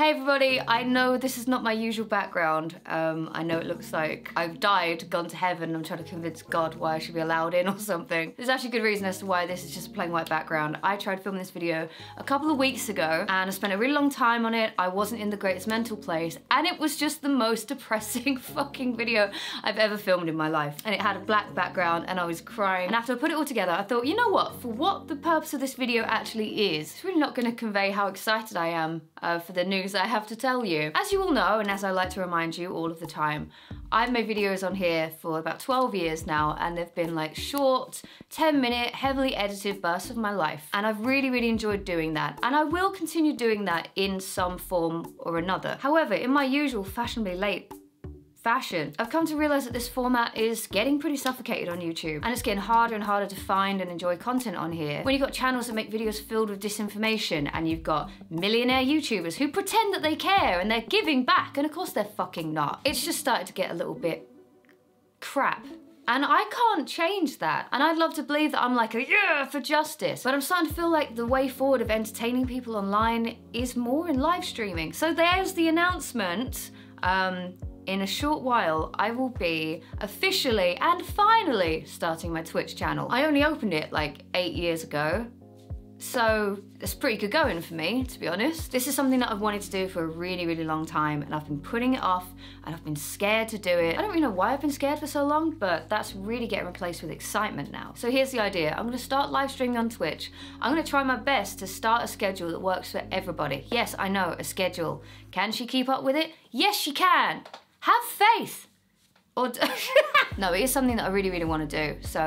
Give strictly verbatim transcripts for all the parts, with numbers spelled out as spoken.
Hey everybody, I know this is not my usual background. Um, I know it looks like I've died, gone to heaven, I'm trying to convince God why I should be allowed in or something. There's actually good reason as to why this is just a plain white background. I tried filming this video a couple of weeks ago and I spent a really long time on it. I wasn't in the greatest mental place and it was just the most depressing fucking video I've ever filmed in my life. And it had a black background and I was crying. And after I put it all together, I thought, you know what, for what the purpose of this video actually is, it's really not gonna convey how excited I am uh, for the news I have to tell you. As you all know, and as I like to remind you all of the time, I've made videos on here for about twelve years now, and they've been like short, ten minute, heavily edited bursts of my life. And I've really, really enjoyed doing that. And I will continue doing that in some form or another. However, in my usual fashionably late fashion, I've come to realize that this format is getting pretty suffocated on YouTube, and it's getting harder and harder to find and enjoy content on here. When you've got channels that make videos filled with disinformation, and you've got millionaire YouTubers who pretend that they care and they're giving back, and of course they're fucking not. It's just started to get a little bit crap. And I can't change that. And I'd love to believe that I'm like a yeah for justice, but I'm starting to feel like the way forward of entertaining people online is more in live streaming. So there's the announcement. Um, In a short while, I will be officially and finally starting my Twitch channel. I only opened it like eight years ago, so it's pretty good going for me, to be honest. This is something that I've wanted to do for a really, really long time, and I've been putting it off, and I've been scared to do it. I don't really know why I've been scared for so long, but that's really getting replaced with excitement now. So here's the idea. I'm gonna start live streaming on Twitch. I'm gonna try my best to start a schedule that works for everybody. Yes, I know, a schedule. Can she keep up with it? Yes, she can. Have faith! Or no, it is something that I really, really want to do. So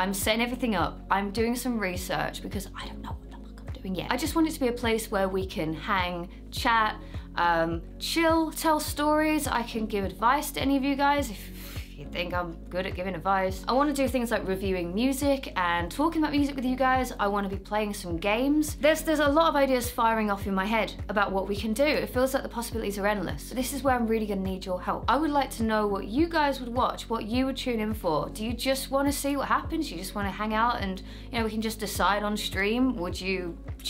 I'm setting everything up. I'm doing some research because I don't know what the fuck I'm doing yet. I just want it to be a place where we can hang, chat, um, chill, tell stories. I can give advice to any of you guys if you think I'm good at giving advice. I want to do things like reviewing music and talking about music with you guys. I want to be playing some games. There's there's a lot of ideas firing off in my head about what we can do. It feels like the possibilities are endless. This is where I'm really going to need your help. I would like to know what you guys would watch, what you would tune in for. Do you just want to see what happens? You just want to hang out and, you know, we can just decide on stream? Would you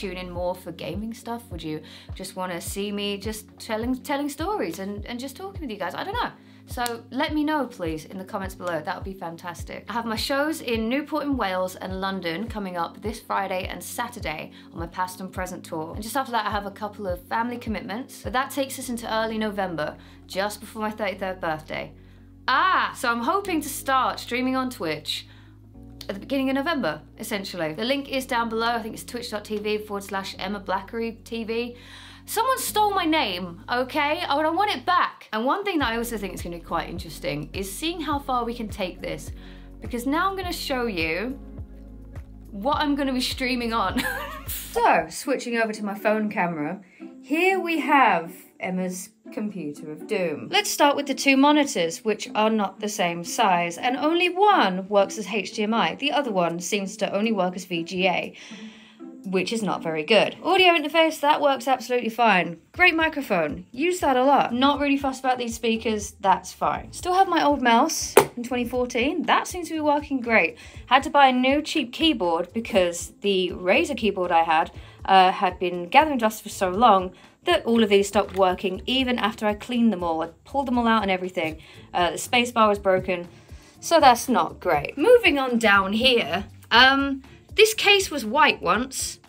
tune in more for gaming stuff? Would you just want to see me just telling telling stories and, and just talking with you guys? I don't know. So let me know, please, in the comments below. That would be fantastic. I have my shows in Newport in Wales and London coming up this Friday and Saturday on my past and present tour. And just after that, I have a couple of family commitments. But that takes us into early November, just before my thirty-third birthday. Ah, so I'm hoping to start streaming on Twitch at the beginning of November, essentially. The link is down below. I think it's twitch.tv forward slash Emma Blackery TV. Someone stole my name, okay? I want it back. And one thing that I also think is gonna be quite interesting is seeing how far we can take this, because now I'm gonna show you what I'm gonna be streaming on. So, switching over to my phone camera, here we have Emma's computer of doom. Let's start with the two monitors, which are not the same size, and only one works as H D M I. The other one seems to only work as V G A. Which is not very good. Audio interface, that works absolutely fine. Great microphone, use that a lot. Not really fussed about these speakers, that's fine. Still have my old mouse in twenty fourteen, that seems to be working great. Had to buy a new cheap keyboard because the Razer keyboard I had uh, had been gathering dust for so long that all of these stopped working even after I cleaned them all. I pulled them all out and everything. Uh, the spacebar was broken, so that's not great. Moving on down here, um, this case was white once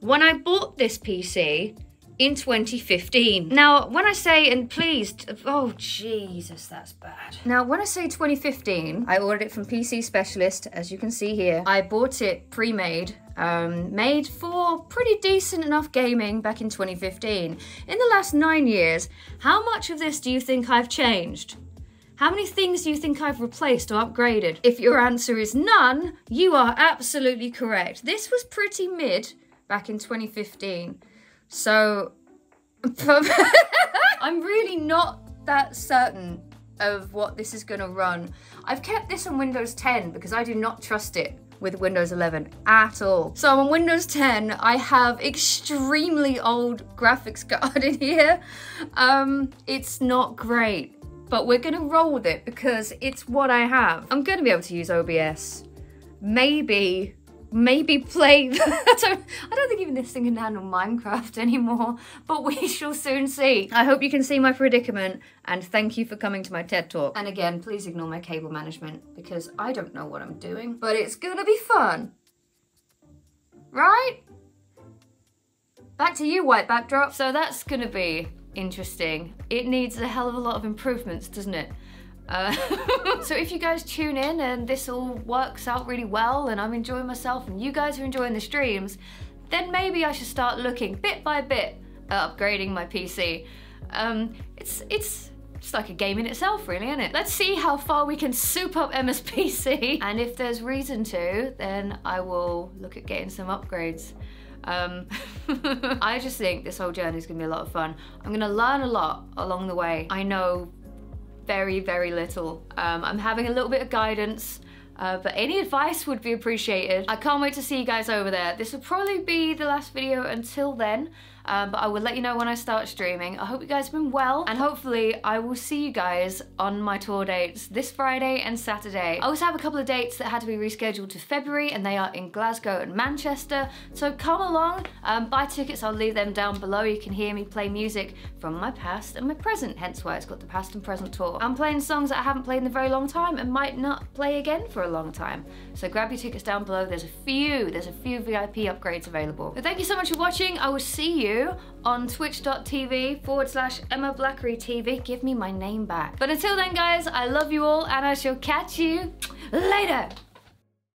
when I bought this P C in twenty fifteen. Now, when I say, and please, oh Jesus, that's bad. Now, when I say twenty fifteen, I ordered it from P C Specialist, as you can see here. I bought it pre-made, um, made for pretty decent enough gaming back in twenty fifteen. In the last nine years, how much of this do you think I've changed? How many things do you think I've replaced or upgraded? If your answer is none, you are absolutely correct. This was pretty mid back in twenty fifteen. So, I'm really not that certain of what this is gonna run. I've kept this on Windows ten because I do not trust it with Windows eleven at all. So on Windows ten, I have extremely old graphics card in here. Um, it's not great, but we're gonna roll with it because it's what I have. I'm gonna be able to use O B S, maybe maybe play... I, don't, I don't think even this thing can handle Minecraft anymore, but we shall soon see. I hope you can see my predicament, and thank you for coming to my TED Talk. And again, please ignore my cable management, because I don't know what I'm doing, but it's gonna be fun. Right? Back to you, white backdrop. So that's gonna be interesting. It needs a hell of a lot of improvements, doesn't it? Uh, so if you guys tune in and this all works out really well and I'm enjoying myself and you guys are enjoying the streams, then maybe I should start looking bit by bit at upgrading my P C. Um, it's, it's, it's like a game in itself really, isn't it? Let's see how far we can soup up Emma's P C. And if there's reason to, then I will look at getting some upgrades. Um, I just think this whole journey is going to be a lot of fun. I'm going to learn a lot along the way. I know very, very little. Um, I'm having a little bit of guidance, uh, but any advice would be appreciated. I can't wait to see you guys over there. This will probably be the last video until then, um, but I will let you know when I start streaming. I hope you guys have been well, and hopefully I will see you guys on my tour dates this Friday and Saturday. I also have a couple of dates that had to be rescheduled to February, and they are in Glasgow and Manchester, so come along, um, buy tickets, I'll leave them down below. You can hear me play music from my past and my present, hence why it's got the past and present tour. I'm playing songs that I haven't played in a very long time and might not play again for a long time, so grab your tickets down below. There's a few, there's a few V I P upgrades available. But thank you so much for watching. I will see you on twitch.tv forward slash Emma Blackery T V. Give me my name back. But until then, guys, I love you all, and I shall catch you later.